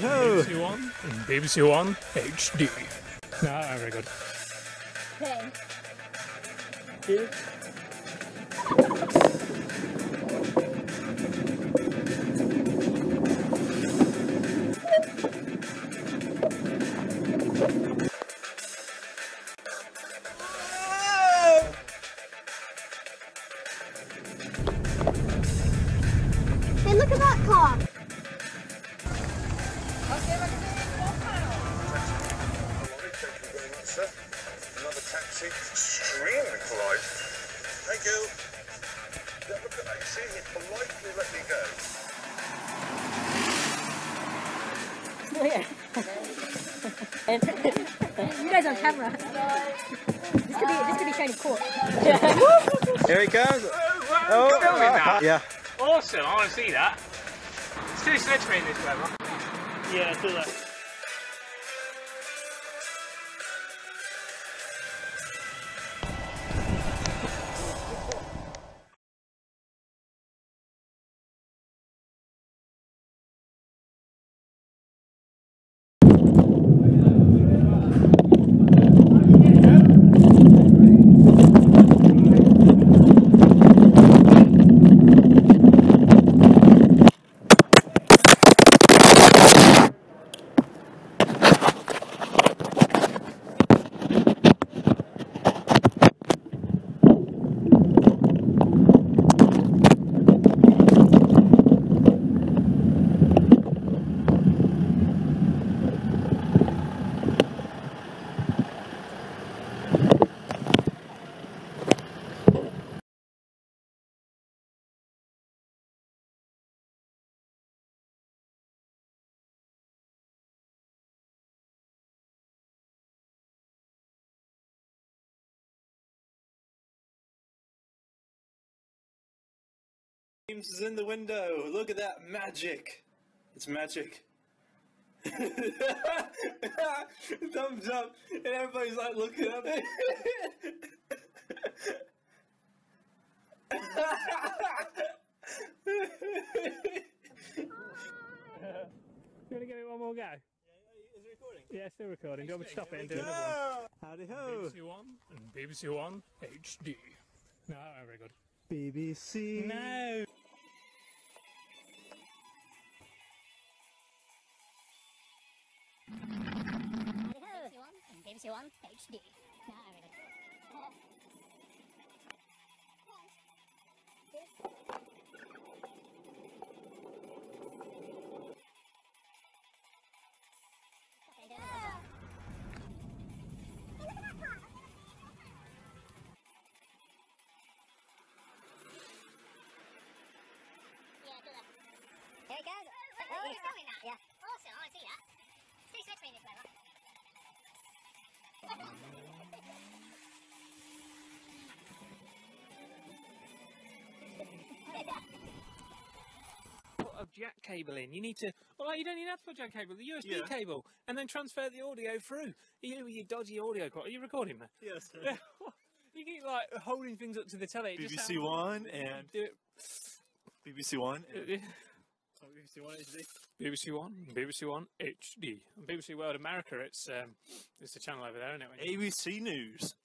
Hello. BBC One. BBC One HD. No, very good. One, two. Hey, look at that car. Another taxi, extremely polite. Thank you. Now look at that, you see, he politely let me go. Oh yeah. You guys on camera. This could be shown in court. Here he goes. Oh, that. Yeah. Awesome, I want to see that. It's too slippery in this weather. Yeah, I saw that. James is in the window. Look at that magic. It's magic. Thumbs up, and everybody's like looking at me. You want to give it one more go? Yeah, is it recording? Yeah, still recording. Do you want me to stop it and do another one? Howdy ho! BBC One and BBC One HD. No, not very good. BBC. No. BBC One HD. No, there it goes! Oh, it's coming now! Yeah. Awesome, I want to see that. Stay straight in this level. Put a jack cable in. You need to... Well, you don't even have to put a jack cable, the USB cable, and then transfer the audio through. You dodgy audio... Are you recording that? Yes. You keep, like, holding things up to the telly. BBC just One and... Do it. BBC One and... BBC One HD. BBC One, BBC One HD. On BBC World America, it's a channel over there, isn't it? ABC News.